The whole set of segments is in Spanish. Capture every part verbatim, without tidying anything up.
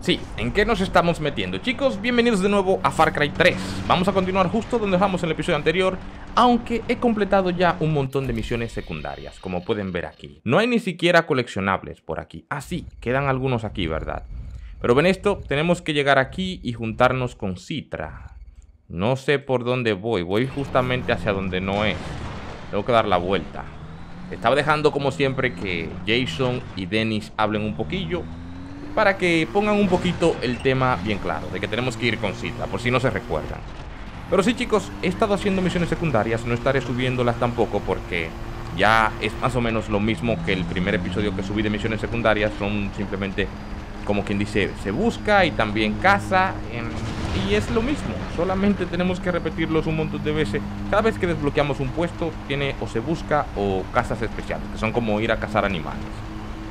Sí, ¿en qué nos estamos metiendo? Chicos, bienvenidos de nuevo a Far Cry tres. Vamos a continuar justo donde dejamos en el episodio anterior, aunque he completado ya un montón de misiones secundarias, como pueden ver aquí. No hay ni siquiera coleccionables por aquí. Ah, sí, quedan algunos aquí, ¿verdad? Pero ven esto, tenemos que llegar aquí y juntarnos con Citra. No sé por dónde voy, voy justamente hacia donde no es. Tengo que dar la vuelta. Estaba dejando como siempre que Jason y Dennis hablen un poquillo, para que pongan un poquito el tema bien claro, de que tenemos que ir con Citra, por si no se recuerdan. Pero sí, chicos, he estado haciendo misiones secundarias, no estaré subiéndolas tampoco porque ya es más o menos lo mismo que el primer episodio que subí de misiones secundarias. Son simplemente, como quien dice, se busca y también caza, y es lo mismo. Solamente tenemos que repetirlos un montón de veces. Cada vez que desbloqueamos un puesto, tiene o se busca o cazas especiales, que son como ir a cazar animales.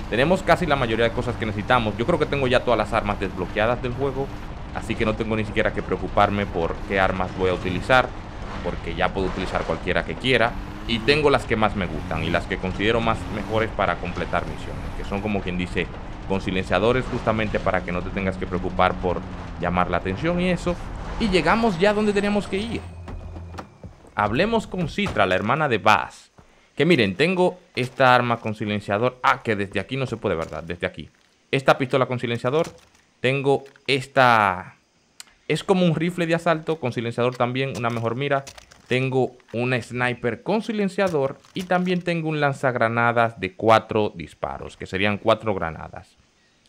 Tenemos casi la mayoría de cosas que necesitamos. Yo creo que tengo ya todas las armas desbloqueadas del juego, así que no tengo ni siquiera que preocuparme por qué armas voy a utilizar, porque ya puedo utilizar cualquiera que quiera. Y tengo las que más me gustan y las que considero más mejores para completar misiones, que son, como quien dice, con silenciadores, justamente para que no te tengas que preocupar por llamar la atención y eso. Y llegamos ya donde tenemos que ir. Hablemos con Citra, la hermana de Bass. Que miren, tengo esta arma con silenciador. Ah, que desde aquí no se puede, ¿verdad? Desde aquí. Esta pistola con silenciador. Tengo esta... Es como un rifle de asalto con silenciador también, una mejor mira. Tengo una sniper con silenciador. Y también tengo un lanzagranadas de cuatro disparos, que serían cuatro granadas.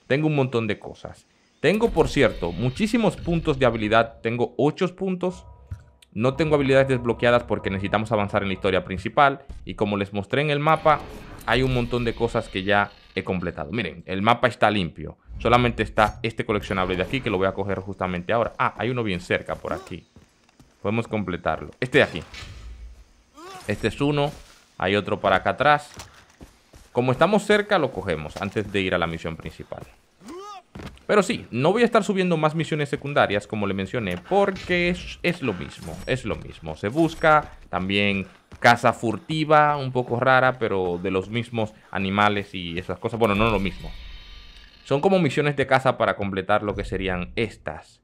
Tengo un montón de cosas. Tengo, por cierto, muchísimos puntos de habilidad. Tengo ocho puntos. No tengo habilidades desbloqueadas porque necesitamos avanzar en la historia principal. Y como les mostré en el mapa, hay un montón de cosas que ya he completado. Miren, el mapa está limpio. Solamente está este coleccionable de aquí, que lo voy a coger justamente ahora. Ah, hay uno bien cerca por aquí. Podemos completarlo. Este de aquí. Este es uno. Hay otro para acá atrás. Como estamos cerca, lo cogemos antes de ir a la misión principal. Pero sí, no voy a estar subiendo más misiones secundarias, como le mencioné, porque es, es lo mismo, es lo mismo. Se busca, también caza furtiva, un poco rara, pero de los mismos animales y esas cosas. Bueno, no lo mismo. Son como misiones de caza para completar lo que serían estas,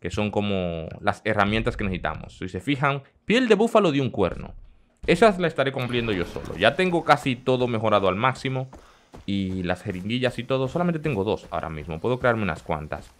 que son como las herramientas que necesitamos. Si se fijan, piel de búfalo de un cuerno. Esas las estaré cumpliendo yo solo. Ya tengo casi todo mejorado al máximo. Y las jeringuillas y todo, solamente tengo dos ahora mismo, puedo crearme unas cuantas.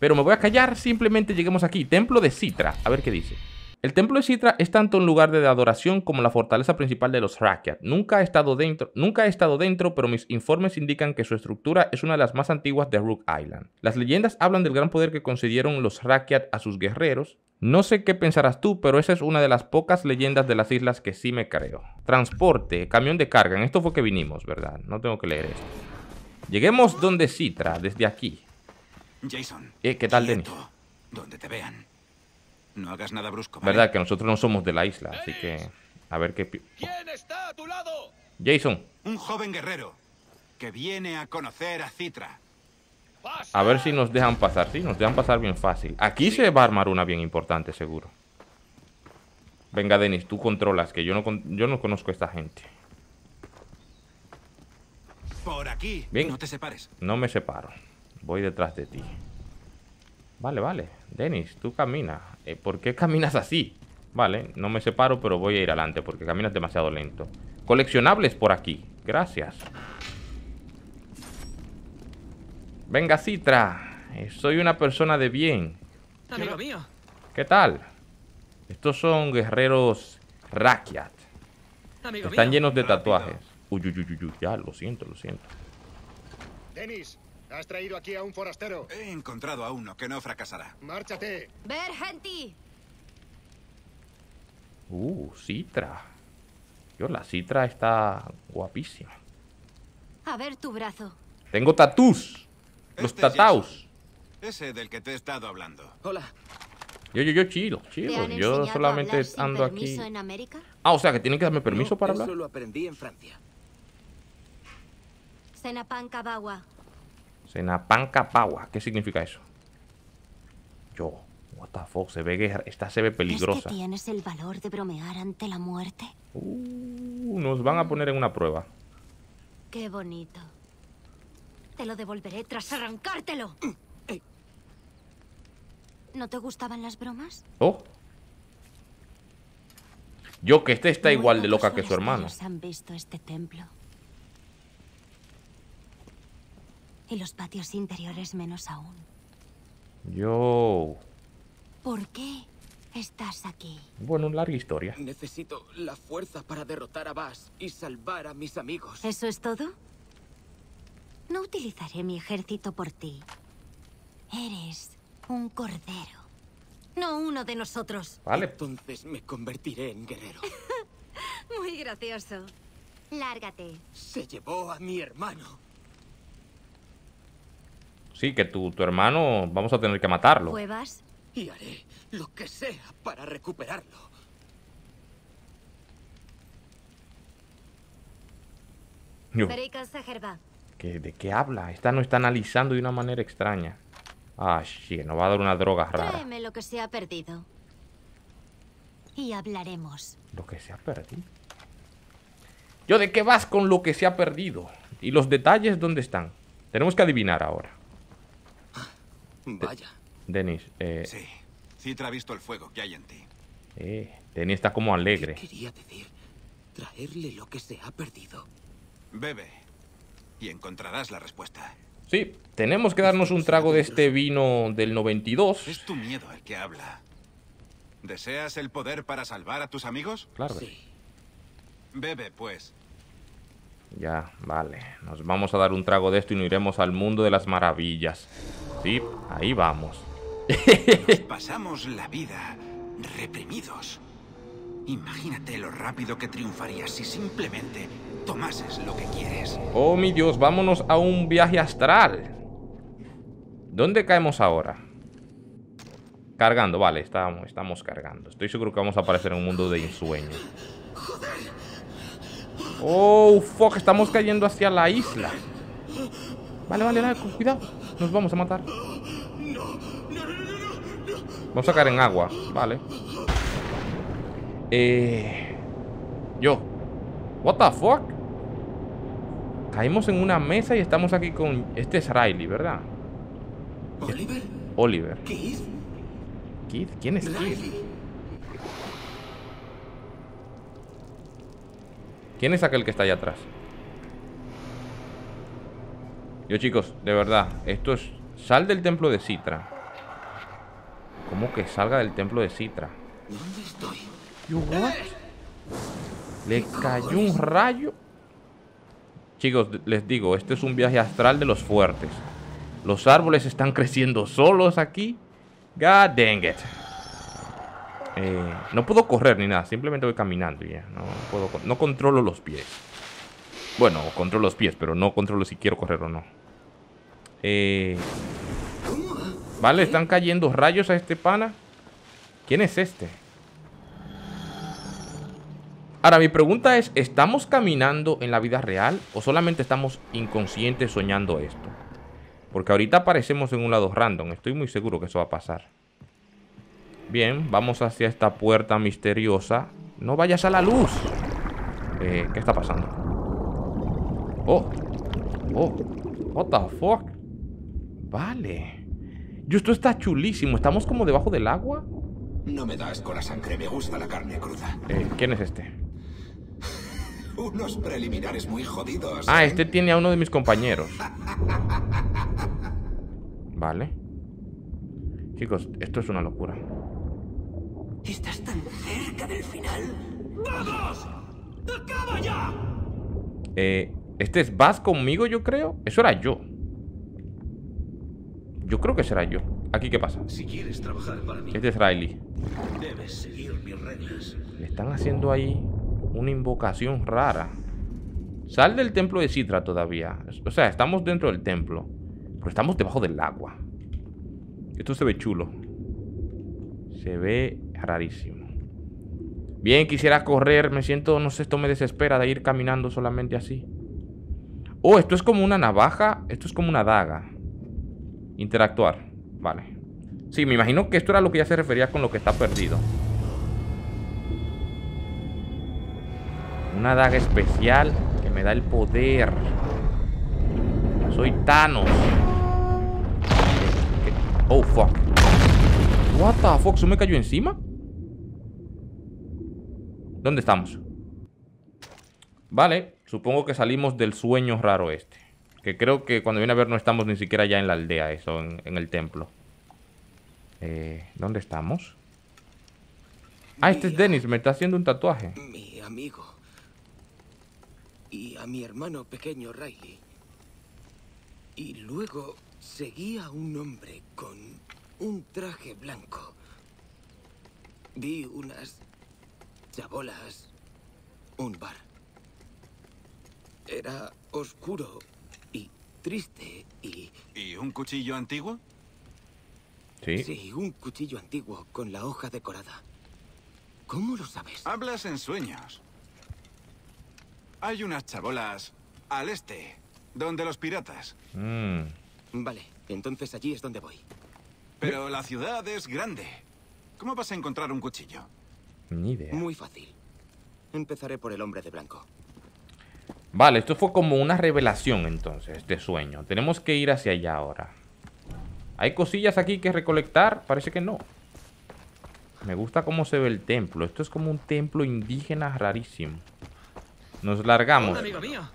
Pero me voy a callar, simplemente lleguemos aquí. Templo de Citra, a ver qué dice. El templo de Citra es tanto un lugar de adoración como la fortaleza principal de los Rakyat. Nunca he estado dentro, nunca he estado dentro, pero mis informes indican que su estructura es una de las más antiguas de Rook Island. Las leyendas hablan del gran poder que concedieron los Rakyat a sus guerreros. No sé qué pensarás tú, pero esa es una de las pocas leyendas de las islas que sí me creo. Transporte, camión de carga. En esto fue que vinimos, ¿verdad? No tengo que leer esto. Lleguemos donde Citra, desde aquí. Jason. Eh, ¿qué tal, Dennis? Donde te vean. No hagas nada brusco, ¿vale? Verdad que nosotros no somos de la isla, así que a ver qué. ¿Quién está a tu lado? Jason. Un joven guerrero que viene a conocer a Citra. A ver si nos dejan pasar, sí, nos dejan pasar bien fácil. Aquí se va a armar una bien importante, seguro. Venga, Dennis, tú controlas, que yo no, yo no conozco a esta gente. Por aquí, bien. No te separes. No me separo, voy detrás de ti. Vale, vale, Dennis, tú camina. eh, ¿Por qué caminas así? Vale, no me separo, pero voy a ir adelante porque caminas demasiado lento. Coleccionables por aquí, gracias. Venga, Citra, soy una persona de bien. Amigo mío. ¿Qué tal? Estos son guerreros Rakyat. Amigo Están mío. llenos de tatuajes. Uy, uy, uy, uy, ya, lo siento, lo siento. Dennis, has traído aquí a un forastero. He encontrado a uno que no fracasará. Márchate. Ver, gente. Uh, Citra. Dios, la Citra está guapísima. A ver tu brazo. Tengo tatús. Los este tataos. Ese del que te he estado hablando. Hola. Yo, yo, yo, chilo, chilo. Yo solamente ando aquí. ¿En América? Ah, o sea, que tienen que darme permiso no, para eso hablar. Lo aprendí en Francia. Senapancapagua. Senapancapagua. ¿Qué significa eso? Yo. What the fuck. Se ve que esta se ve peligrosa. ¿Es que tienes el valor de bromear ante la muerte? Uh, nos van a poner en una prueba. Qué bonito. Te lo devolveré tras arrancártelo. ¿No te gustaban las bromas? Oh. Yo que este está igual de loca que su hermano. ¿Han visto este templo? Y los patios interiores menos aún. Yo. ¿Por qué estás aquí? Bueno, larga historia. Necesito la fuerza para derrotar a Bass y salvar a mis amigos. ¿Eso es todo? No utilizaré mi ejército por ti. Eres un cordero. No uno de nosotros. Vale. Entonces me convertiré en guerrero. Muy gracioso. Lárgate. Se llevó a mi hermano. Sí, que tu, tu hermano vamos a tener que matarlo. ¿Cuevas? Y haré lo que sea para recuperarlo. ¿Qué, ¿De qué habla? Esta no está analizando de una manera extraña. Ah, sí, nos va a dar una droga rara. Tráeme lo que se ha perdido. Y hablaremos. ¿Lo que se ha perdido? ¿Yo de qué vas con lo que se ha perdido? ¿Y los detalles dónde están? Tenemos que adivinar ahora. Vaya. De Dennis, eh... Sí, Citra ha visto el fuego que hay en ti. Eh, Dennis está como alegre. ¿Qué quería decir? Traerle lo que se ha perdido. Bebe y encontrarás la respuesta. Sí, tenemos que darnos un trago de este vino del noventa y dos. Es tu miedo el que habla. ¿Deseas el poder para salvar a tus amigos? Claro. Sí. Bebe, pues. Ya, vale. Nos vamos a dar un trago de esto y nos iremos al mundo de las maravillas. Sí, ahí vamos. Nos pasamos la vida reprimidos. Imagínate lo rápido que triunfarías si simplemente tomases lo que quieres. Oh, mi Dios, vámonos a un viaje astral. ¿Dónde caemos ahora? Cargando, vale, estamos, estamos cargando. Estoy seguro que vamos a aparecer en un mundo de ensueño. Oh, fuck, estamos cayendo hacia la isla. Vale, vale, vale, con cuidado. Nos vamos a matar. Vamos a caer en agua, vale. Eh... Yo What the fuck. Caímos en una mesa y estamos aquí con... Este es Riley, ¿verdad? ¿Oliver? Oliver. ¿Keith? ¿Keith? ¿Quién es Riley? Keith? ¿Quién es aquel que está allá atrás? Yo, chicos, de verdad, esto es... Sal del templo de Citra. ¿Cómo que salga del templo de Citra? ¿Dónde estoy? ¿Yo what? ¿Le cayó un rayo? Chicos, les digo, este es un viaje astral de los fuertes. Los árboles están creciendo solos aquí. God dang it. Eh, no puedo correr ni nada, simplemente voy caminando y ya. No, puedo, no controlo los pies. Bueno, controlo los pies, pero no controlo si quiero correr o no. Eh, vale, están cayendo rayos a este pana. ¿Quién es este? Ahora, mi pregunta es, ¿estamos caminando en la vida real o solamente estamos inconscientes soñando esto? Porque ahorita aparecemos en un lado random. Estoy muy seguro que eso va a pasar. Bien, vamos hacia esta puerta misteriosa. ¡No vayas a la luz! Eh, ¿qué está pasando? ¡Oh! ¡Oh! ¡What the fuck! Vale. Yo, esto está chulísimo. ¿Estamos como debajo del agua? No me das con la sangre, me gusta la carne cruda. Eh, ¿quién es este? Unos preliminares muy jodidos. Ah, ¿eh? Este tiene a uno de mis compañeros. Vale. Chicos, esto es una locura. ¿Estás tan cerca del final? ¡Vamos! ¡Acaba ya! Eh, este es Bass conmigo, yo creo. Eso era yo. Yo creo que será yo. ¿Aquí qué pasa? Si quieres trabajar para mí, este es Riley. Debes seguir mis reglas. Le están haciendo ahí una invocación rara. Sal del templo de Citra todavía. O sea, estamos dentro del templo, pero estamos debajo del agua. Esto se ve chulo. Se ve rarísimo. Bien, quisiera correr. Me siento, no sé, esto me desespera de ir caminando solamente así. Oh, esto es como una navaja. Esto es como una daga. Interactuar, vale. Sí, me imagino que esto era lo que ya se refería con lo que está perdido. Una daga especial que me da el poder. Soy Thanos. Oh, fuck. What the fuck, ¿se me cayó encima? ¿Dónde estamos? Vale, supongo que salimos del sueño raro este. Que creo que cuando viene a ver no estamos ni siquiera ya en la aldea, eso, en, en el templo. Eh, ¿dónde estamos? Ah, este es Dennis, me está haciendo un tatuaje. Mi amigo. Y a mi hermano pequeño Riley. Y luego seguía un hombre con un traje blanco. Vi unas chabolas, un bar. Era oscuro y triste y... ¿Y un cuchillo antiguo? Sí. Sí, un cuchillo antiguo con la hoja decorada. ¿Cómo lo sabes? Hablas en sueños. Hay unas chabolas al este, donde los piratas. Mm. Vale, entonces allí es donde voy. Pero la ciudad es grande. ¿Cómo vas a encontrar un cuchillo? Ni idea. Muy fácil. Empezaré por el hombre de blanco. Vale, esto fue como una revelación entonces de sueño. Tenemos que ir hacia allá ahora. ¿Hay cosillas aquí que recolectar? Parece que no. Me gusta cómo se ve el templo. Esto es como un templo indígena rarísimo. Nos largamos.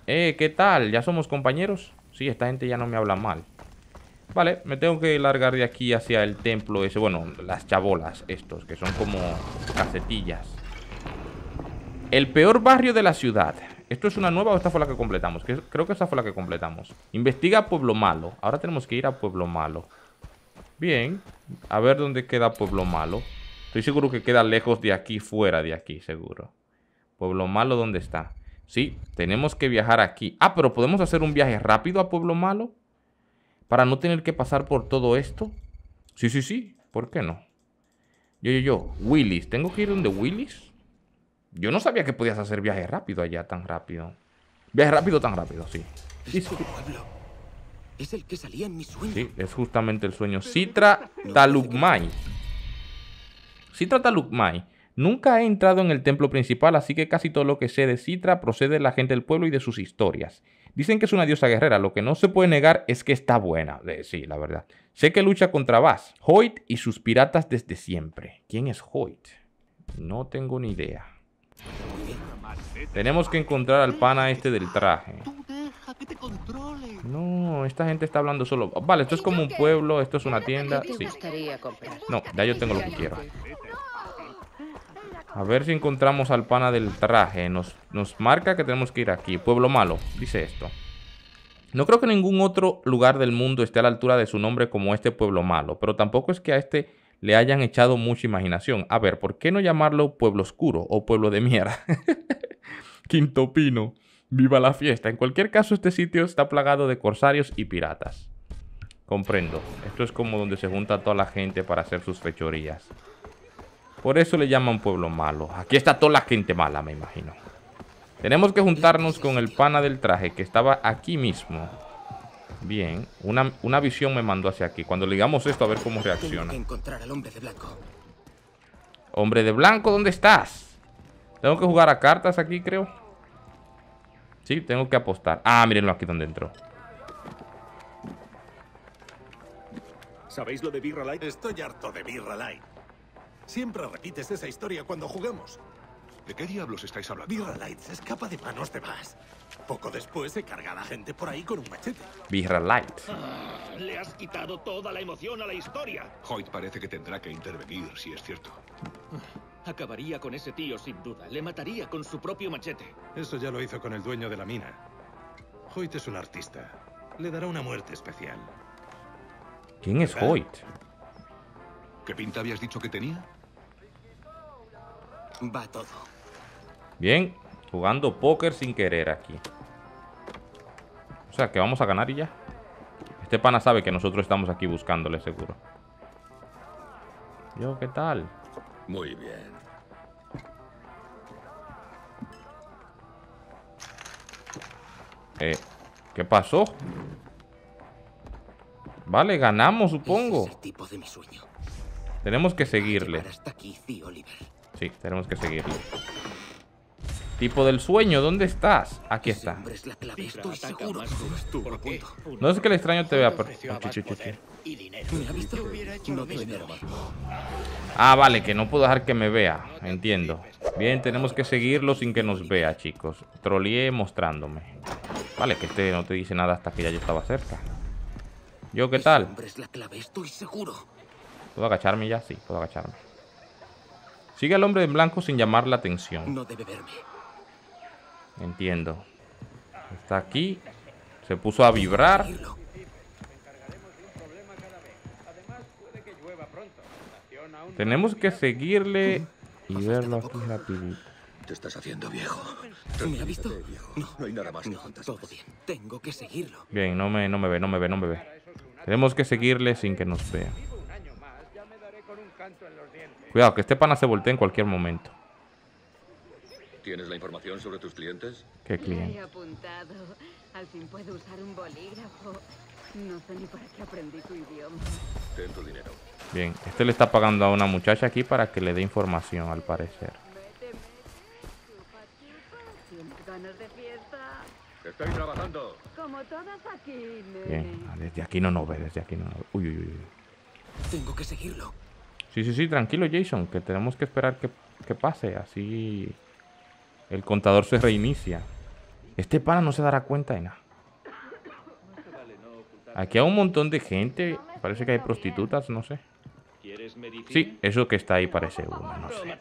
Eh, ¿qué tal? ¿Ya somos compañeros? Sí, esta gente ya no me habla mal. Vale, me tengo que largar de aquí hacia el templo ese. Bueno, las chabolas estos, que son como casetillas. El peor barrio de la ciudad. ¿Esto es una nueva o esta fue la que completamos? Creo que esta fue la que completamos. Investiga Pueblo Malo. Ahora tenemos que ir a Pueblo Malo. Bien. A ver dónde queda Pueblo Malo. Estoy seguro que queda lejos de aquí, fuera de aquí, seguro. Pueblo Malo, ¿dónde está? Sí, tenemos que viajar aquí. Ah, pero podemos hacer un viaje rápido a Pueblo Malo. Para no tener que pasar por todo esto. Sí, sí, sí. ¿Por qué no? Yo, yo, yo. Willis. ¿Tengo que ir donde Willis? Yo no sabía que podías hacer viaje rápido allá tan rápido. Viaje rápido tan rápido, sí. Es tu pueblo. Es el que salía en mi sueño. Sí, es justamente el sueño. Citra Talugmai. Citra Talugmai. Nunca he entrado en el templo principal, así que casi todo lo que sé de Citra procede de la gente del pueblo y de sus historias. Dicen que es una diosa guerrera. Lo que no se puede negar es que está buena. Eh, sí, la verdad. Sé que lucha contra Bass, Hoyt y sus piratas desde siempre. ¿Quién es Hoyt? No tengo ni idea. Tenemos que encontrar al pana este del traje. No, esta gente está hablando solo. Vale, esto es como un pueblo, esto es una tienda. Sí. No, ya yo tengo lo que quiero. A ver si encontramos al pana del traje. Nos, nos marca que tenemos que ir aquí. Pueblo Malo, dice esto. No creo que ningún otro lugar del mundo esté a la altura de su nombre como este Pueblo Malo, pero tampoco es que a este le hayan echado mucha imaginación. A ver, ¿por qué no llamarlo Pueblo Oscuro o Pueblo de Mierda? Quinto Pino, viva la fiesta. En cualquier caso, este sitio está plagado de corsarios y piratas. Comprendo. Esto es como donde se junta toda la gente para hacer sus fechorías. Por eso le llaman Pueblo Malo. Aquí está toda la gente mala, me imagino. Tenemos que juntarnos con el pana del traje que estaba aquí mismo. Bien, una, una visión me mandó hacia aquí. Cuando le digamos esto, a ver cómo reacciona. Tengo que encontrar al hombre de blanco. Hombre de blanco, ¿dónde estás? Tengo que jugar a cartas aquí, creo. Sí, tengo que apostar. Ah, mírenlo aquí donde entró. ¿Sabéis lo de Viral Light? Estoy harto de Viral Light. Siempre repites esa historia cuando jugamos. ¿De qué diablos estáis hablando? Viral Light se escapa de manos de Bass. Poco después se carga a la gente por ahí con un machete. Viral Light. Ah, le has quitado toda la emoción a la historia. Hoyt parece que tendrá que intervenir, si es cierto. Acabaría con ese tío sin duda. Le mataría con su propio machete. Eso ya lo hizo con el dueño de la mina. Hoyt es un artista. Le dará una muerte especial. ¿Quién es Hoyt? ¿Qué pinta habías dicho que tenía? Va todo. Bien, jugando póker sin querer aquí. O sea, que vamos a ganar y ya. Este pana sabe que nosotros estamos aquí buscándole, seguro. Yo, ¿qué tal? Muy bien. Eh, ¿qué pasó? Vale, ganamos, supongo. Ese es el tipo de mi sueño. Tenemos que seguirle. Hasta aquí, sí, Oliver. Sí, tenemos que seguirlo. Tipo del sueño, ¿dónde estás? Aquí está. No es que el extraño te vea, pero... Ah, vale, que no puedo dejar que me vea. Entiendo. Bien, tenemos que seguirlo sin que nos vea, chicos. Troleé mostrándome. Vale, que este no te dice nada hasta que ya yo estaba cerca. ¿Yo qué tal? ¿Puedo agacharme ya? Sí, puedo agacharme. Sigue al hombre en blanco sin llamar la atención. No debe verme. Entiendo. Está aquí. Se puso a vibrar. Tenemos que seguirle y verlo aquí rapidito. Te estás haciendo viejo. ¿Me ha visto? No, no hay nada más. No, todo bien. Tengo que seguirlo. Bien, no me, no me ve, no me ve, no me ve. Tenemos que seguirle sin que nos vea. Cuidado, que este pana se voltee en cualquier momento. ¿Tienes la información sobre tus clientes? ¿Qué clientes? Ya he apuntado. Al fin puedo usar un bolígrafo. No sé ni para qué aprendí tu idioma. Ten tu dinero. Bien, este le está pagando a una muchacha aquí para que le dé información, al parecer. ¿Tienes ganas de fiesta? Estoy trabajando. Como todas aquí. Bien, desde aquí no nos ve, desde aquí no nos ve. Uy, uy, uy. Tengo que seguirlo. Sí, sí, sí, tranquilo, Jason, que tenemos que esperar que, que pase, así el contador se reinicia. Este pana no se dará cuenta de nada. Aquí hay un montón de gente, parece que hay prostitutas, no sé. Sí, eso que está ahí parece uno, no sé.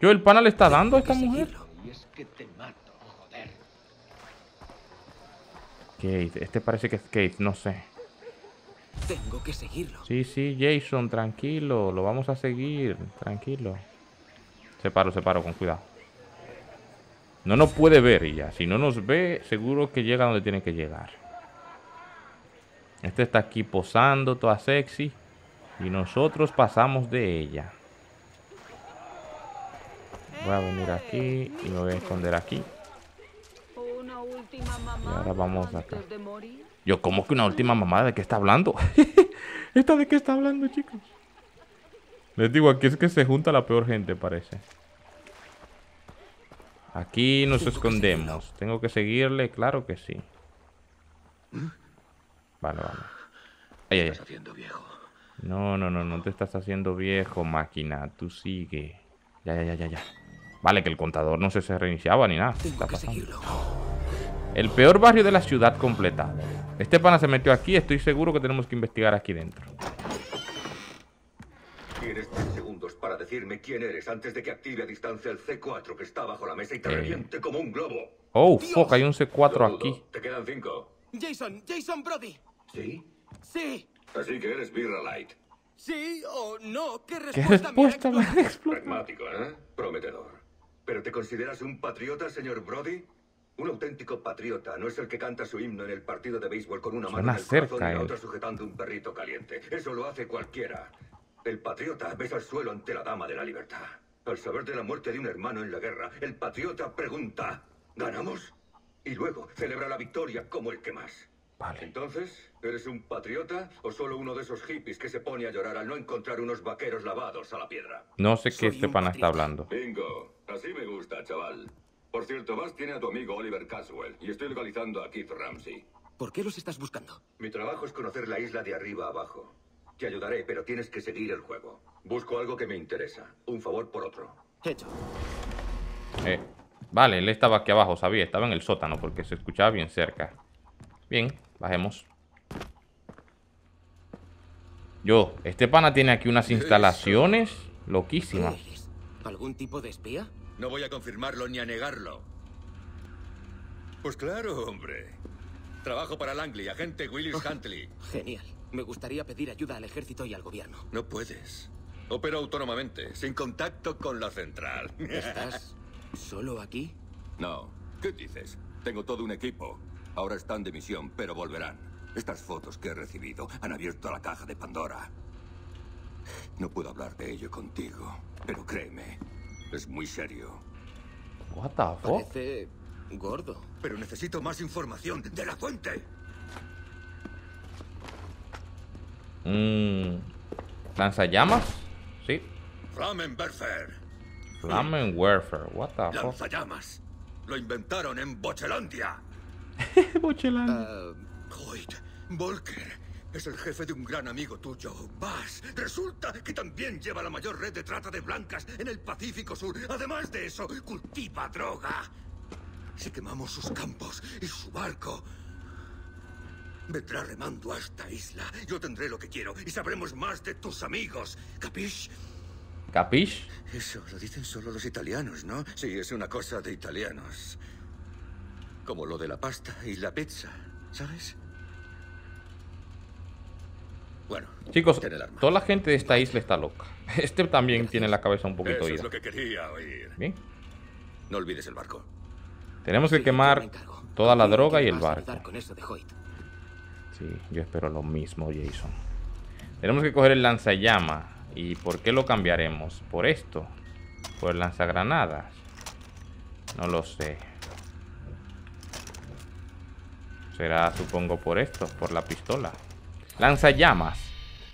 Yo, el pana le está dando a esta mujer. Kate, este parece que es Kate, no sé. Tengo que seguirlo. Sí, sí, Jason, tranquilo. Lo vamos a seguir, tranquilo. Separo, separo, con cuidado. No nos puede ver y ya. Si no nos ve, seguro que llega donde tiene que llegar. Este está aquí posando, toda sexy. Y nosotros pasamos de ella. Voy a venir aquí y me voy a esconder aquí. Y ahora vamos acá. Yo, ¿cómo que una última mamada? ¿De qué está hablando? ¿Esta de qué está hablando, chicos? Les digo, aquí es que se junta la peor gente, parece. Aquí nos escondemos. Tengo que seguirle, claro que sí. Vale, vale. Ay, ay. No, no, no, no te estás haciendo viejo, máquina. Tú sigue. Ya, ya, ya, ya, ya. Vale, que el contador no se, se reiniciaba ni nada. Está pasando. El peor barrio de la ciudad completado. Este pana se metió aquí, estoy seguro que tenemos que investigar aquí dentro. Tienes tres segundos para decirme quién eres antes de que active a distancia el C cuatro que está bajo la mesa y te eh. reviente como un globo. Oh, Dios. Fuck, hay un C cuatro aquí. Te quedan cinco. Jason, Jason Brody. ¿Sí? Sí. Así que eres Viral Light. Sí o no, ¿qué respuesta, ¿Qué respuesta me ha explotado? Pragmático, ¿eh? Prometedor. ¿Pero te consideras un patriota, señor Brody? Un auténtico patriota no es el que canta su himno en el partido de béisbol con una mano en el corazón y la otra sujetando un perrito caliente. Eso lo hace cualquiera. El patriota besa al suelo ante la dama de la libertad. Al saber de la muerte de un hermano en la guerra, el patriota pregunta, ¿ganamos? Y luego celebra la victoria como el que más. Vale. Entonces, ¿eres un patriota o solo uno de esos hippies que se pone a llorar al no encontrar unos vaqueros lavados a la piedra? No sé qué este pana está hablando. Bingo, así me gusta, chaval. Por cierto, Bass tiene a tu amigo Oliver Caswell y estoy localizando a Keith Ramsey. ¿Por qué los estás buscando? Mi trabajo es conocer la isla de arriba abajo. Te ayudaré, pero tienes que seguir el juego. Busco algo que me interesa. Un favor por otro. Hecho. Eh, vale, él estaba aquí abajo, sabía. Estaba en el sótano porque se escuchaba bien cerca. Bien, bajemos. Yo, este pana tiene aquí unas instalaciones loquísimas. ¿Algún tipo de espía? No voy a confirmarlo ni a negarlo. Pues claro, hombre. Trabajo para Langley, agente Willis Huntley. Genial. Me gustaría pedir ayuda al ejército y al gobierno. No puedes. Opero autónomamente, sin contacto con la central. ¿Estás solo aquí? No. ¿Qué dices? Tengo todo un equipo. Ahora están de misión, pero volverán. Estas fotos que he recibido han abierto la caja de Pandora. No puedo hablar de ello contigo, pero créeme. Es muy serio. What the fuck? Parece gordo. Pero necesito más información de la fuente. Mmm. ¿Lanzallamas? Sí. Flammenwerfer. Flamming Warfare, what the fuck? Lanzallamas. Lo inventaron en Bochelandia. Bochelandia. Uh, Hoyt Volker es el jefe de un gran amigo tuyo, Bass. Resulta que también lleva la mayor red de trata de blancas en el Pacífico Sur. Además de eso, cultiva droga. Si quemamos sus campos y su barco, vendrá remando a esta isla. Yo tendré lo que quiero y sabremos más de tus amigos. ¿Capish? ¿Capish? Eso lo dicen solo los italianos, ¿no? Sí, es una cosa de italianos. Como lo de la pasta y la pizza, ¿sabes? Bueno, chicos, toda la gente de esta isla está loca. Este también tiene la cabeza un poquito ida. Eso es lo que quería oír. Bien. No olvides el barco. Tenemos que quemar toda la droga y el barco. Sí, yo espero lo mismo, Jason. Tenemos que coger el lanzallamas. ¿Y por qué lo cambiaremos? ¿Por esto? ¿Por el lanzagranadas? No lo sé. Será, supongo, por esto, por la pistola. Lanzallamas.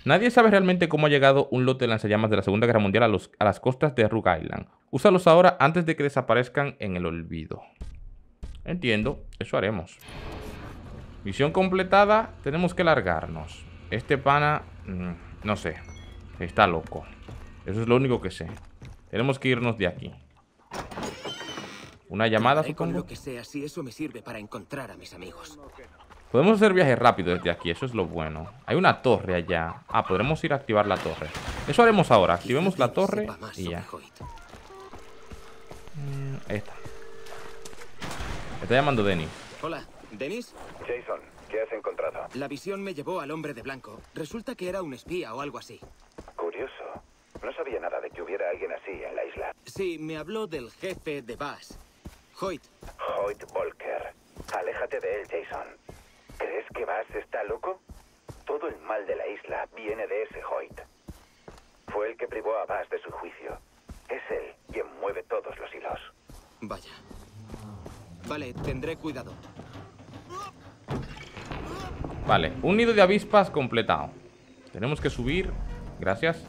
Nadie sabe realmente cómo ha llegado un lote de lanzallamas de la Segunda Guerra Mundial a, los, a las costas de Rook Island. Úsalos ahora antes de que desaparezcan en el olvido. Entiendo, eso haremos. Misión completada, tenemos que largarnos. Este pana, no sé, está loco. Eso es lo único que sé. Tenemos que irnos de aquí. Una llamada, supongo. Lo que sea, si eso me sirve para encontrar a mis amigos. Podemos hacer viaje rápido desde aquí, eso es lo bueno. Hay una torre allá. Ah, podremos ir a activar la torre. Eso haremos ahora, activemos la torre y ya. Ahí está. Me está llamando Dennis. Hola, ¿Dennis? Jason, ¿qué has encontrado? La visión me llevó al hombre de blanco. Resulta que era un espía o algo así. Curioso. No sabía nada de que hubiera alguien así en la isla. Sí, me habló del jefe de Bass. Hoyt. Hoyt Volker. Aléjate de él, Jason. ¿Crees que Bass está loco? Todo el mal de la isla viene de ese Hoyt. Fue el que privó a Bass de su juicio. Es él quien mueve todos los hilos. Vaya. Vale, tendré cuidado. Vale, un nido de avispas completado. Tenemos que subir. Gracias.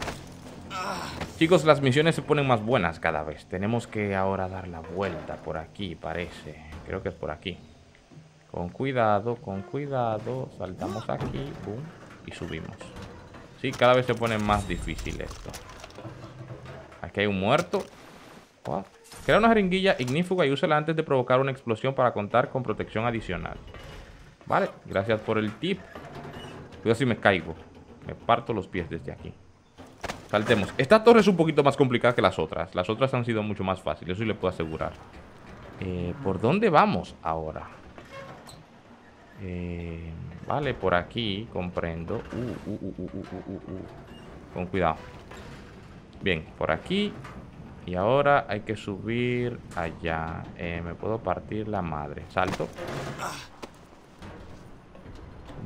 Chicos, las misiones se ponen más buenas cada vez. Tenemos que ahora dar la vuelta por aquí, parece. Creo que es por aquí. Con cuidado, con cuidado. Saltamos aquí, boom, y subimos. Sí, cada vez se pone más difícil esto. Aquí hay un muerto. What? Crea una jeringuilla ignífuga y úsela antes de provocar una explosión para contar con protección adicional. Vale, gracias por el tip. Cuidado si me caigo. Me parto los pies desde aquí. Saltemos. Esta torre es un poquito más complicada que las otras. Las otras han sido mucho más fáciles, eso sí le puedo asegurar. Eh, ¿Por dónde vamos ahora? Eh, vale, por aquí, comprendo. Uh, uh, uh, uh, uh, uh, uh. Con cuidado. Bien, por aquí. Y ahora hay que subir allá. Eh, me puedo partir la madre. Salto.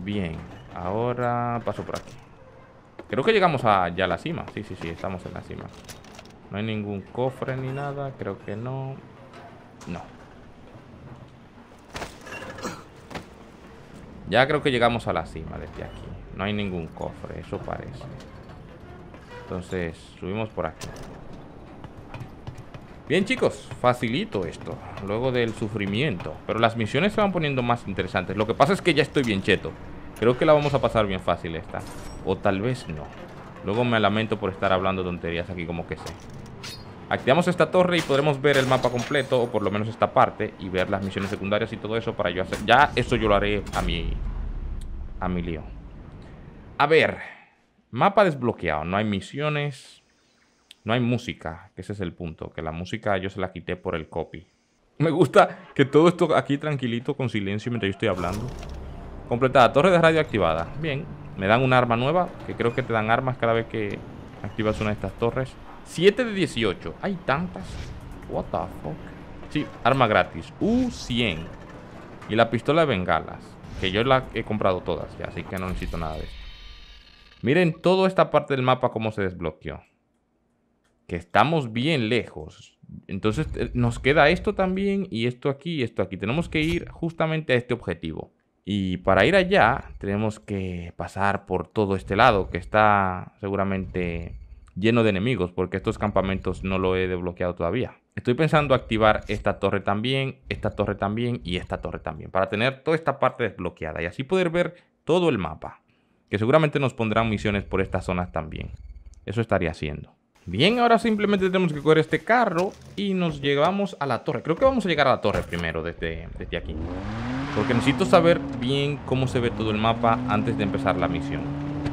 Bien. Ahora paso por aquí. Creo que llegamos a, ya a la cima. Sí, sí, sí. Estamos en la cima. No hay ningún cofre ni nada. Creo que no. No. Ya creo que llegamos a la cima desde aquí. No hay ningún cofre. Eso parece. Entonces, subimos por aquí. Bien, chicos, facilito esto, luego del sufrimiento. Pero las misiones se van poniendo más interesantes. Lo que pasa es que ya estoy bien cheto. Creo que la vamos a pasar bien fácil esta. O tal vez no. Luego me lamento por estar hablando tonterías aquí como que sé. Activamos esta torre y podremos ver el mapa completo, o por lo menos esta parte, y ver las misiones secundarias y todo eso para yo hacer. Ya eso yo lo haré a mi, a mi lío. A ver, mapa desbloqueado, no hay misiones. No hay música, que ese es el punto. Que la música yo se la quité por el copy. Me gusta que todo esto aquí tranquilito, con silencio, mientras yo estoy hablando. Completada, torre de radio activada. Bien, me dan un arma nueva. Que creo que te dan armas cada vez que activas una de estas torres. Siete de dieciocho, hay tantas. What the fuck. Sí, arma gratis, U cien. Y la pistola de bengalas, que yo la he comprado todas ya, así que no necesito nada de esto. Miren toda esta parte del mapa cómo se desbloqueó. Que estamos bien lejos. Entonces nos queda esto también. Y esto aquí y esto aquí. Tenemos que ir justamente a este objetivo. Y para ir allá tenemos que pasar por todo este lado, que está seguramente lleno de enemigos, porque estos campamentos no lo he desbloqueado todavía. Estoy pensando activar esta torre también, esta torre también y esta torre también, para tener toda esta parte desbloqueada y así poder ver todo el mapa, que seguramente nos pondrán misiones por estas zonas también. Eso estaría haciendo. Bien, ahora simplemente tenemos que coger este carro y nos llevamos a la torre. Creo que vamos a llegar a la torre primero desde, desde aquí, porque necesito saber bien cómo se ve todo el mapa antes de empezar la misión.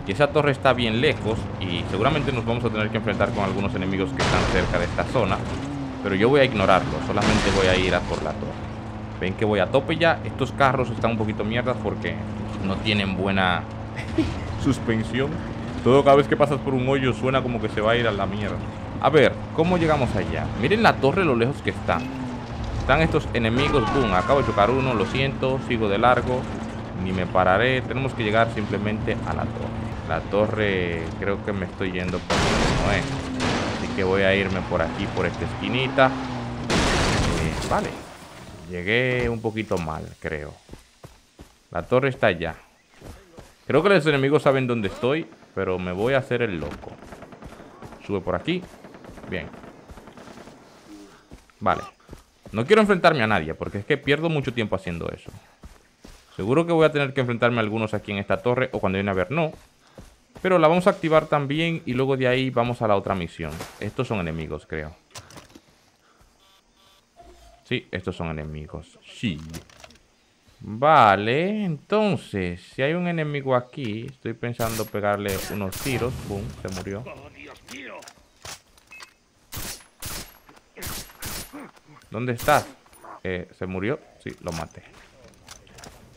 Y esa torre está bien lejos y seguramente nos vamos a tener que enfrentar con algunos enemigos que están cerca de esta zona, pero yo voy a ignorarlo, solamente voy a ir a por la torre. Ven que voy a tope ya. Estos carros están un poquito mierdas porque no tienen buena suspensión. Todo, cada vez que pasas por un hoyo suena como que se va a ir a la mierda. A ver, ¿cómo llegamos allá? Miren la torre lo lejos que está. Están estos enemigos. Boom, acabo de chocar uno, lo siento, sigo de largo, ni me pararé. Tenemos que llegar simplemente a la torre. La torre, creo que me estoy yendo por donde no es. Así que voy a irme por aquí, por esta esquinita. Eh, vale, llegué un poquito mal, creo. La torre está allá. Creo que los enemigos saben dónde estoy, pero me voy a hacer el loco. Sube por aquí. Bien. Vale. No quiero enfrentarme a nadie, porque es que pierdo mucho tiempo haciendo eso. Seguro que voy a tener que enfrentarme a algunos aquí en esta torre, o cuando viene a ver, no. Pero la vamos a activar también y luego de ahí vamos a la otra misión. Estos son enemigos, creo. Sí, estos son enemigos. Sí. Vale, entonces, si hay un enemigo aquí, estoy pensando pegarle unos tiros. Boom, se murió. ¿Dónde estás? Eh, se murió. Sí, lo maté.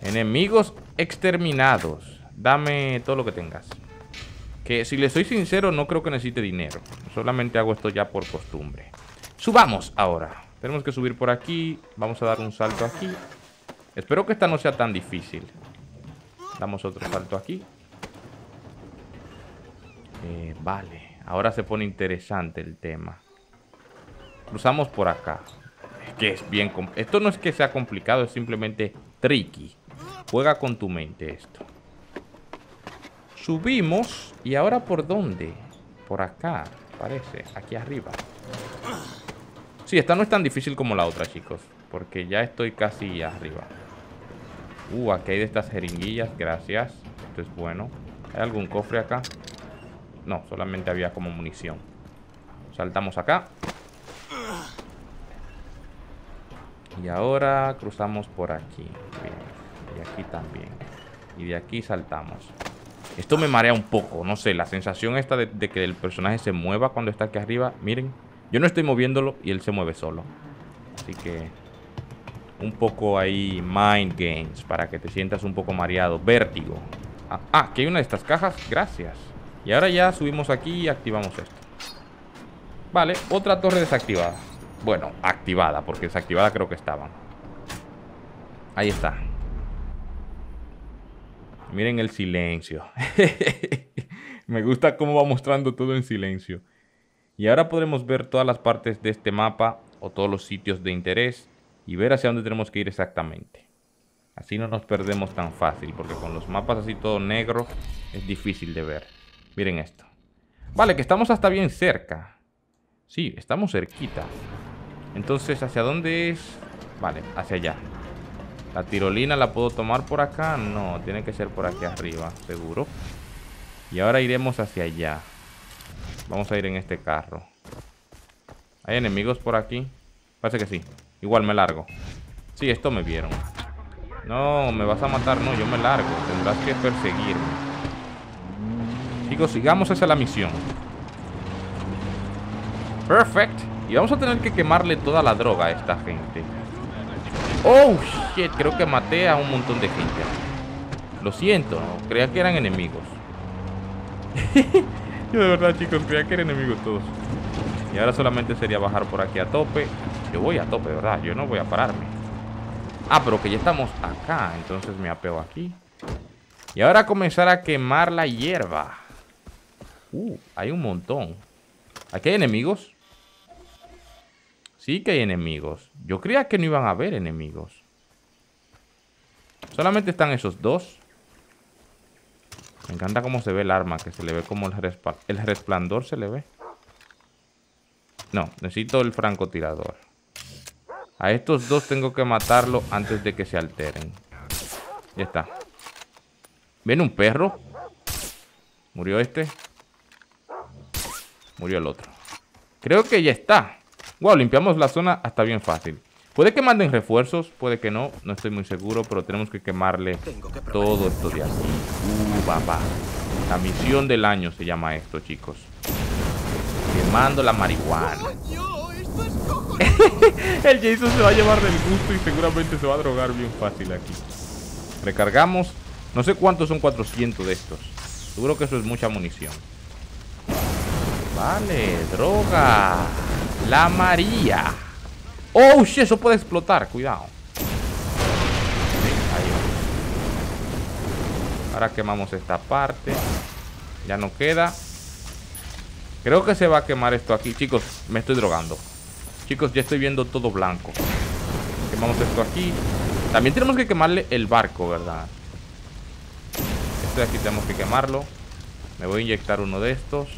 Enemigos exterminados. Dame todo lo que tengas. Que si le soy sincero, no creo que necesite dinero. Solamente hago esto ya por costumbre. Subamos ahora. Tenemos que subir por aquí. Vamos a dar un salto aquí. Espero que esta no sea tan difícil. Damos otro salto aquí. Eh, vale. Ahora se pone interesante el tema. Cruzamos por acá. Es que es bien... Esto no es que sea complicado, es simplemente tricky. Juega con tu mente esto. Subimos. ¿Y ahora por dónde? Por acá, parece. Aquí arriba. Sí, esta no es tan difícil como la otra, chicos, porque ya estoy casi arriba. Uh, aquí hay de estas jeringuillas, gracias. Esto es bueno. ¿Hay algún cofre acá? No, solamente había como munición. Saltamos acá. Y ahora cruzamos por aquí. Bien. Y aquí también. Y de aquí saltamos. Esto me marea un poco, no sé. La sensación esta de, de que el personaje se mueva cuando está aquí arriba. Miren, yo no estoy moviéndolo y él se mueve solo. Así que... un poco ahí, mind games, para que te sientas un poco mareado. Vértigo. Ah, ah, que hay una de estas cajas. Gracias. Y ahora ya subimos aquí y activamos esto. Vale, otra torre desactivada. Bueno, activada, porque desactivada creo que estaban. Ahí está. Miren el silencio. Me gusta cómo va mostrando todo en silencio. Y ahora podremos ver todas las partes de este mapa, o todos los sitios de interés, y ver hacia dónde tenemos que ir exactamente. Así no nos perdemos tan fácil, porque con los mapas así todo negro es difícil de ver. Miren esto. Vale, que estamos hasta bien cerca. Sí, estamos cerquita. Entonces, ¿hacia dónde es? Vale, hacia allá. La tirolina la puedo tomar por acá. No, tiene que ser por aquí arriba, seguro. Y ahora iremos hacia allá. Vamos a ir en este carro. ¿Hay enemigos por aquí? Parece que sí. Igual me largo. Sí, esto me vieron. No, me vas a matar. No, yo me largo. Tendrás que perseguirme. Chicos, sigamos hacia la misión. Perfect. Y vamos a tener que quemarle toda la droga a esta gente. Oh, shit. Creo que maté a un montón de gente. Lo siento. No, creía que eran enemigos. Yo de verdad, chicos, creía que eran enemigos todos. Y ahora solamente sería bajar por aquí a tope. Yo voy a tope, ¿verdad? Yo no voy a pararme. Ah, pero que ya estamos acá. Entonces me apeo aquí. Y ahora comenzar a quemar la hierba. Uh, hay un montón. ¿Aquí hay enemigos? Sí que hay enemigos. Yo creía que no iban a haber enemigos. Solamente están esos dos. Me encanta cómo se ve el arma, que se le ve como el, respl el resplandor se le ve. No, necesito el francotirador. A estos dos tengo que matarlo antes de que se alteren. Ya está. Viene un perro. Murió este. Murió el otro. Creo que ya está. Wow, limpiamos la zona hasta bien fácil. Puede que manden refuerzos, puede que no. No estoy muy seguro, pero tenemos que quemarle todo esto de aquí. Uh, papá. La misión del año se llama esto, chicos. Quemando la marihuana. El Jason se va a llevar del gusto y seguramente se va a drogar bien fácil aquí. Recargamos. No sé cuántos son cuatrocientos de estos. Seguro que eso es mucha munición. Vale, droga. La María. Oh, shit, eso puede explotar. Cuidado. Ahí va. Ahora quemamos esta parte. Ya no queda. Creo que se va a quemar esto aquí. Chicos, me estoy drogando. Chicos, ya estoy viendo todo blanco. Quemamos esto aquí. También tenemos que quemarle el barco, ¿verdad? Este de aquí tenemos que quemarlo. Me voy a inyectar uno de estos.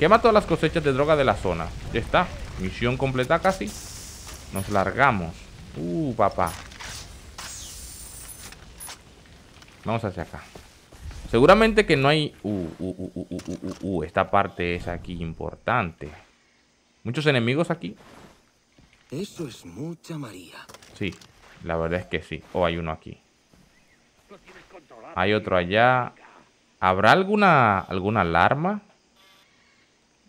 Quema todas las cosechas de droga de la zona. Ya está. Misión completa casi. Nos largamos. Uh, papá. Vamos hacia acá. Seguramente que no hay... Uh, uh, uh, uh, uh, uh, uh, uh. Esta parte es aquí importante. Muchos enemigos aquí. Eso es mucha María. Sí, la verdad es que sí. Oh, hay uno aquí. Hay otro allá. ¿Habrá alguna, alguna alarma?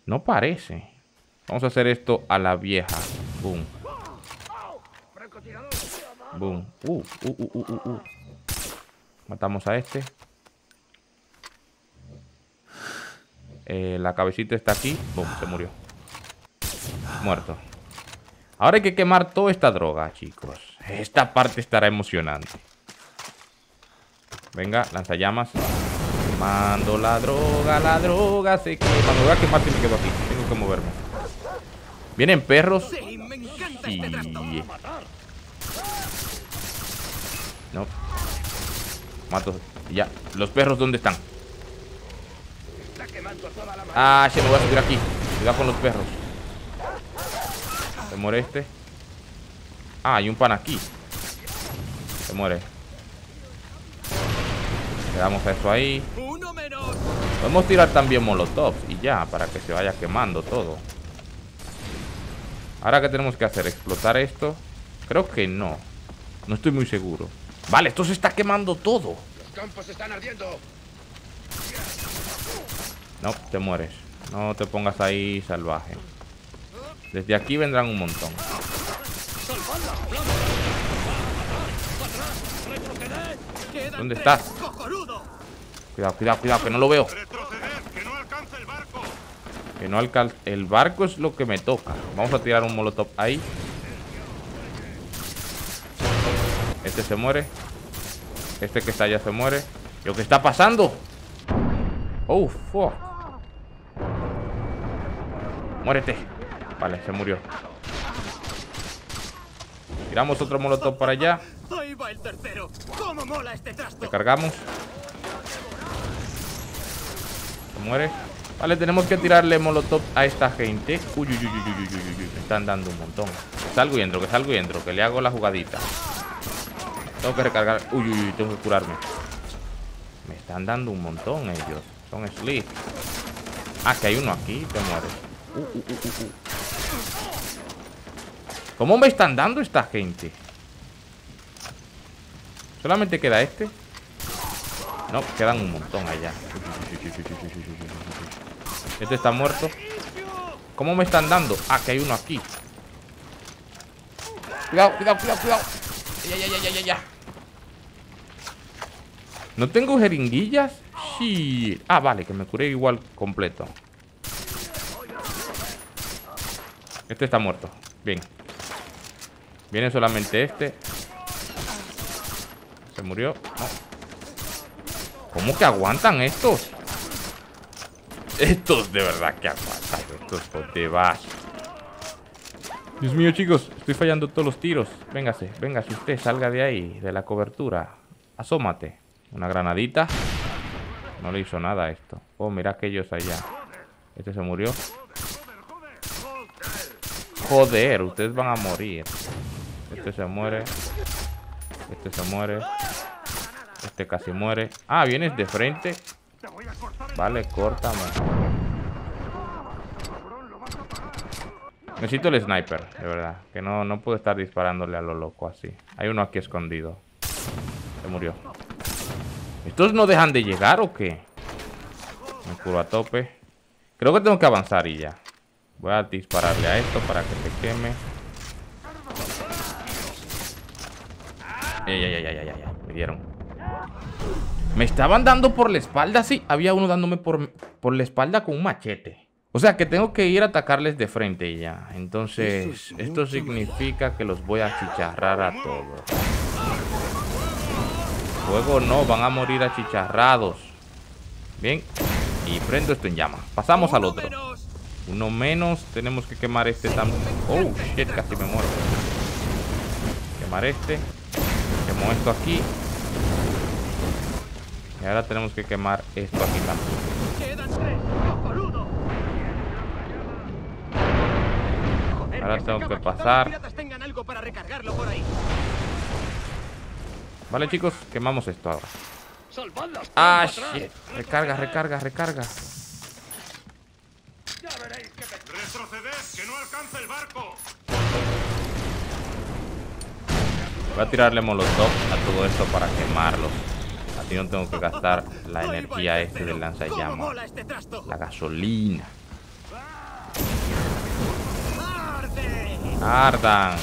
No parece. Vamos a hacer esto a la vieja. Boom. Boom. Uh, uh, uh, uh, uh, uh. Matamos a este. Eh, la cabecita está aquí. Boom, se murió. Muerto. Ahora hay que quemar toda esta droga, chicos. Esta parte estará emocionante. Venga, lanzallamas. Quemando la droga, la droga se quema. Me voy a quemar si me quedo aquí. Tengo que moverme. Vienen perros. Sí, me encanta este trastorno. No. Mato. Ya. ¿Los perros dónde están? Ah, se me voy a subir aquí. Cuidado con los perros. Se muere este. Ah, hay un pan aquí. Se muere. Le damos a eso ahí. Podemos tirar también molotovs y ya, para que se vaya quemando todo. Ahora, ¿qué tenemos que hacer? ¿Explotar esto? Creo que no. No estoy muy seguro. Vale, esto se está quemando todo. Los campos están ardiendo. No, te mueres. No te pongas ahí salvaje. Desde aquí vendrán un montón. ¿Dónde estás? Cuidado, cuidado, cuidado, que no lo veo. Que no alcance el barco es lo que me toca. Vamos a tirar un molotov ahí. Este se muere. Este que está allá se muere. ¿Lo que está pasando? Oh, fuck. Muérete. Vale, se murió. Tiramos otro molotov para allá. Ahí va el tercero. ¿Cómo mola este trasto? Recargamos. Se muere. Vale, tenemos que tirarle molotov a esta gente. Uy, uy, uy, uy, uy, uy, uy. Me están dando un montón. Que salgo y entro, que salgo y entro. Que le hago la jugadita. Tengo que recargar. Uy, uy, uy, tengo que curarme. Me están dando un montón ellos. Son sleep. Ah, que hay uno aquí. Te mueres. Uh, uh, uh, uh. ¿Cómo me están dando esta gente? Solamente queda este. No, quedan un montón allá. Este está muerto. ¿Cómo me están dando? Ah, que hay uno aquí. Cuidado, cuidado, cuidado, cuidado. Ya, ya, ya, ya, ya, ya. ¿No tengo jeringuillas? Sí. Ah, vale, que me curé igual completo. Este está muerto. Bien. Viene solamente este. Se murió. No. ¿Cómo que aguantan estos? Estos de verdad que aguantan. Estos de vas. Dios mío, chicos. Estoy fallando todos los tiros. Véngase, véngase usted. Salga de ahí, de la cobertura. Asómate. Una granadita. No le hizo nada a esto. Oh, mira aquellos allá. Este se murió. Joder, ustedes van a morir. Este se muere. Este se muere. Este casi muere. Ah, vienes de frente. Vale, córtame. Necesito el sniper, de verdad. Que no, no puedo estar disparándole a lo loco así. Hay uno aquí escondido. Se murió. ¿Estos no dejan de llegar o qué? Me curo a tope. Creo que tengo que avanzar y ya. Voy a dispararle a esto para que se queme. Ya, ya, ya, ya, ya, ya. Me dieron. Me estaban dando por la espalda, sí. Había uno dándome por, por la espalda con un machete. O sea que tengo que ir a atacarles de frente y ya. Entonces, esto significa que los voy a achicharrar a todos. Luego no, van a morir achicharrados. Bien. Y prendo esto en llama. Pasamos al otro. Uno menos. Tenemos que quemar este también. Oh, shit, casi me muero. Quemar este. Quemo esto aquí. Y ahora tenemos que quemar esto aquí también. Ahora tengo que pasar. Vale, chicos, quemamos esto ahora. ¡Ah, shit! Recarga, recarga, recarga. Voy a tirarle molotov a todo esto para quemarlos. Así no tengo que gastar la energía este del lanzallamas. La gasolina. ¡Ardan!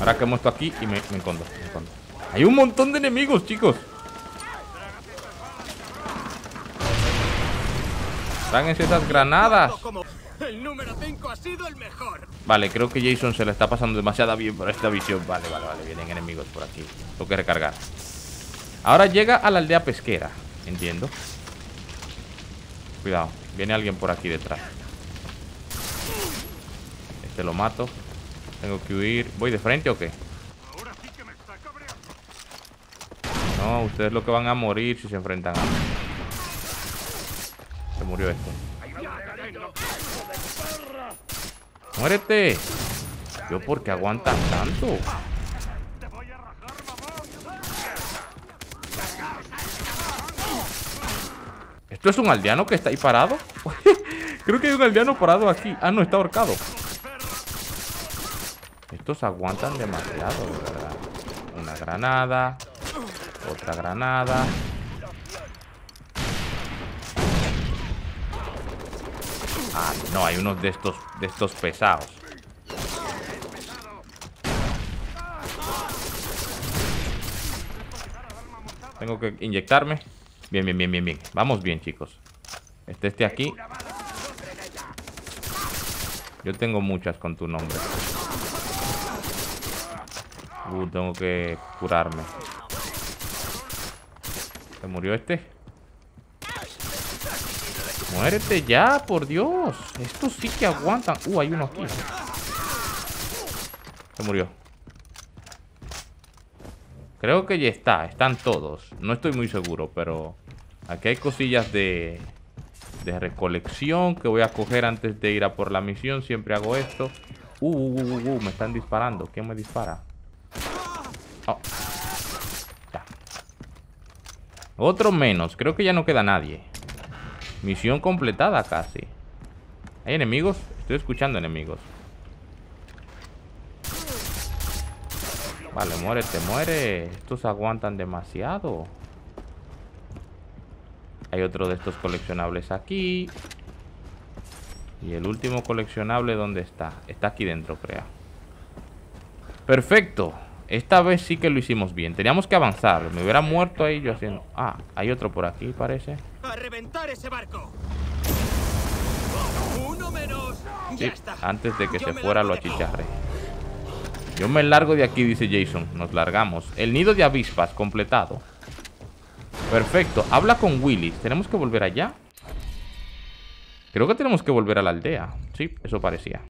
Ahora quemo esto aquí y me, me, escondo, me escondo. Hay un montón de enemigos, chicos. Tráguense esas granadas. El número cinco ha sido el mejor. Vale, creo que Jason se le está pasando demasiado bien por esta visión. Vale, vale, vale. Vienen enemigos por aquí. Tengo que recargar. Ahora llega a la aldea pesquera. Entiendo. Cuidado. Viene alguien por aquí detrás. Este lo mato. Tengo que huir. ¿Voy de frente o qué? No, ustedes lo que van a morir si se enfrentan a mí. Se murió este. ¡Muérete! ¿Yo por qué aguantan tanto? ¿Esto es un aldeano que está ahí parado? Creo que hay un aldeano parado aquí. Ah, no, está ahorcado. Estos aguantan demasiado, ¿verdad? Una granada. Otra granada. Ah, no, hay unos de estos, de estos pesados. Tengo que inyectarme. Bien, bien, bien, bien, bien. Vamos bien, chicos. Este, este aquí. Yo tengo muchas con tu nombre. Uh, tengo que curarme. ¿Se murió este? Muérete ya, por Dios. Estos sí que aguantan. Uh, hay uno aquí. Se murió. Creo que ya está. Están todos. No estoy muy seguro, pero aquí hay cosillas de, de recolección que voy a coger antes de ir a por la misión. Siempre hago esto. Uh, uh, uh, uh, uh me están disparando. ¿Quién me dispara? Oh. Ya. Otro menos. Creo que ya no queda nadie. Misión completada casi. ¿Hay enemigos? Estoy escuchando enemigos. Vale, muérete, muere. Estos aguantan demasiado. Hay otro de estos coleccionables aquí. Y el último coleccionable, ¿dónde está? Está aquí dentro, creo. Perfecto. Esta vez sí que lo hicimos bien. Teníamos que avanzar. Me hubiera muerto ahí yo haciendo... Ah, hay otro por aquí, parece. A reventar ese barco. Uno menos. Sí, antes de que se fuera lo achicharré. Yo me largo de aquí, dice Jason. Nos largamos. El nido de avispas completado. Perfecto. Habla con Willis. ¿Tenemos que volver allá? Creo que tenemos que volver a la aldea. Sí, eso parecía.